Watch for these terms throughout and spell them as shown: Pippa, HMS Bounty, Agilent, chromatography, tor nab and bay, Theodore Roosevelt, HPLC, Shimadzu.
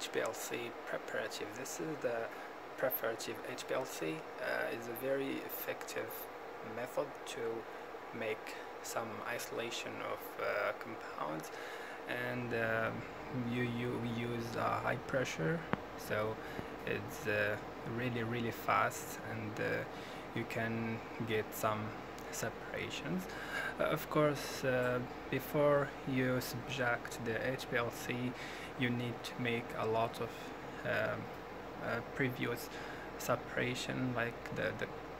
HPLC preparative. This is the preparative HPLC. Is a very effective method to make some isolation of compounds, and you use high pressure, so it's really fast, and you can get some separations. Of course, before you subject the HPLC, you need to make a lot of previous separation, like the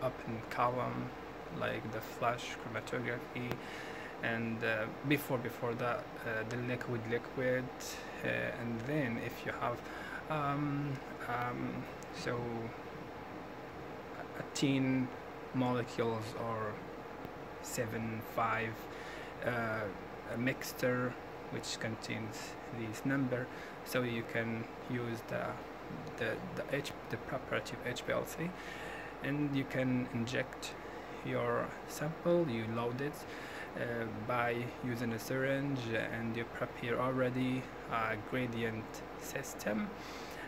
open column, like the flash chromatography, and before that the liquid, and then if you have so 10 molecules or 7.5 a mixture which contains these number, so you can use the preparative HPLC, and you can inject your sample. You load it by using a syringe, and you prepare already a gradient system.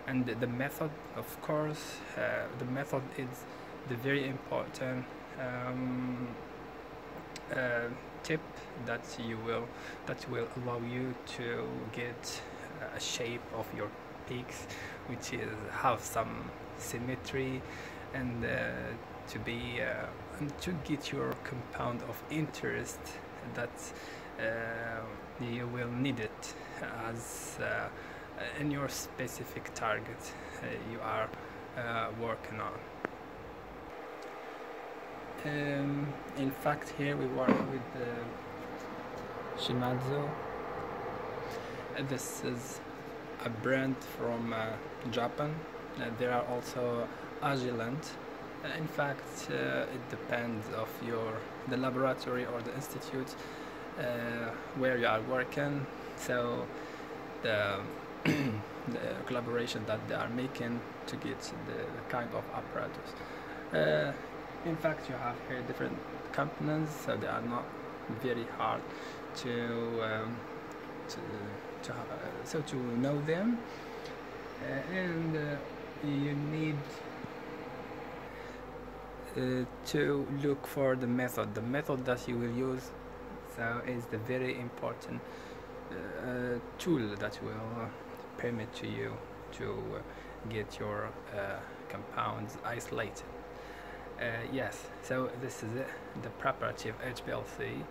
And the method, of course, the method is the very important tip that will allow you to get a shape of your peaks, which is have some symmetry, and to be to get your compound of interest that you will need it as in your specific target you are working on. In fact, here we work with Shimadzu. This is a brand from Japan. There are also Agilent. In fact, it depends of the laboratory or the institute where you are working. So the collaboration that they are making to get the kind of apparatus. In fact, you have here different components, so they are not very hard to know them, and you need to look for the method that you will use. So is the very important tool that will permit to you to get your compounds isolated. Yes, so this is it, the preparative HPLC.